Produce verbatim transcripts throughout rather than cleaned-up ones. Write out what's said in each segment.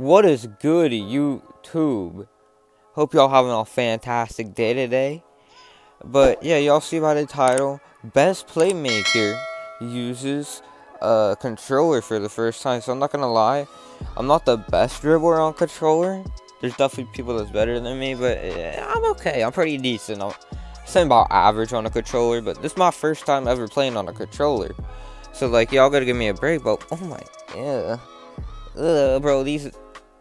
What is good, YouTube? Hope y'all having a fantastic day today. But yeah, y'all see by the title, Best Playmaker uses a controller for the first time. So I'm not gonna lie, I'm not the best dribbler on controller. There's definitely people that's better than me, but I'm okay. I'm pretty decent. I'm saying about average on a controller, but this is my first time ever playing on a controller. So like, y'all gotta give me a break. But oh my, yeah, ugh, bro, these.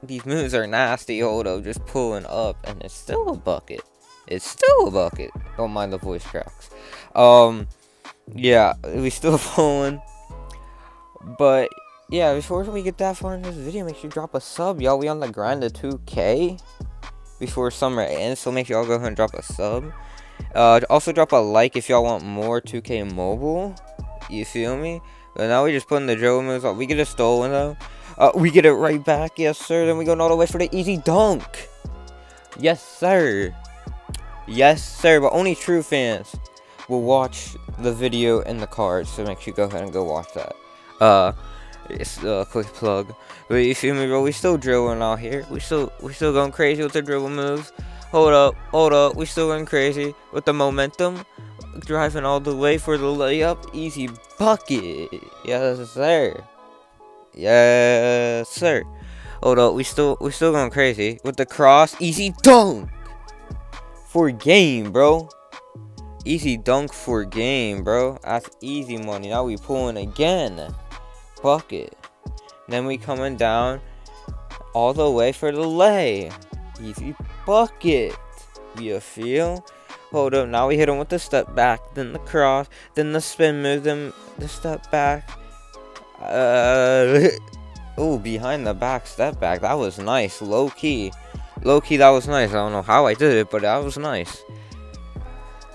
These moves are nasty. Hold up, just pulling up, and it's still a bucket. It's still a bucket. Don't mind the voice cracks. Um, yeah, we still pulling. But yeah, before we get that far in this video, make sure you drop a sub, y'all. We on the grind to two K before summer ends, so make sure y'all go ahead and drop a sub. Uh, also drop a like if y'all want more two K Mobile. You feel me? But now we just putting the drill moves on. We get a stolen though. Uh, we get it right back, yes sir. Then we go all the way for the easy dunk. Yes sir. Yes sir. But only true fans will watch the video and the cards. So make sure you go ahead and go watch that. Uh, it's a quick plug. But you feel me, bro? We still drilling out here. We still we still going crazy with the dribble moves. Hold up, hold up. We still going crazy with the momentum. Driving all the way for the layup, easy bucket. Yes sir. Yes sir. Hold up, we still we still going crazy with the cross, easy dunk for game, bro. Easy dunk for game, bro. That's easy money. Now we pulling again, bucket. Then we coming down all the way for the lay, easy bucket. You feel? Hold up. Now we hit him with the step back, then the cross, then the spin move, then the step back. Uh oh, behind the back step back. That was nice. Low key. Low key, that was nice. I don't know how I did it, but that was nice.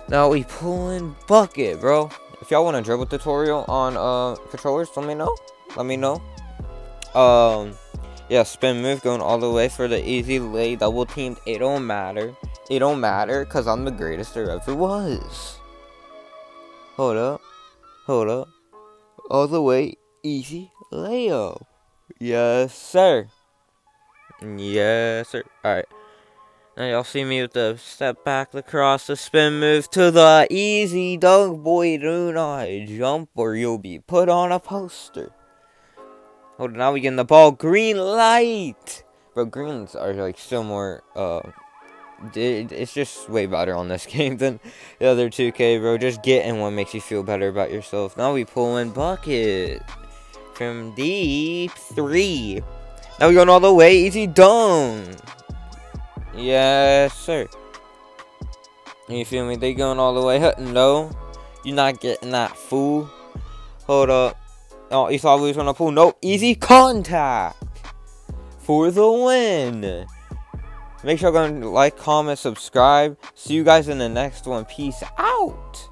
Now we pulling bucket, bro. If y'all want a dribble tutorial on uh controllers, let me know. Let me know. Um yeah, spin move going all the way for the easy lay, double teamed. It don't matter. It don't matter because I'm the greatest there ever was. Hold up. Hold up. All the way. Easy layup. Yes, sir. Yes, sir. Alright. Now y'all see me with the step back, the cross, the spin move to the easy dunk. Boy, do not jump or you'll be put on a poster. Hold on, now we getting the ball. Green light. But greens are like still more, uh, it, it's just way better on this game than the other two K, bro. Just getting one makes you feel better about yourself. Now we pulling bucket. From deep three. Now we're going all the way. Easy dunk. Yes, sir. You feel me? They going all the way. No. You're not getting that, fool. Hold up. Oh, you thought we was going to pull. No. Easy contact. For the win. Make sure you're going to like, comment, subscribe. See you guys in the next one. Peace out.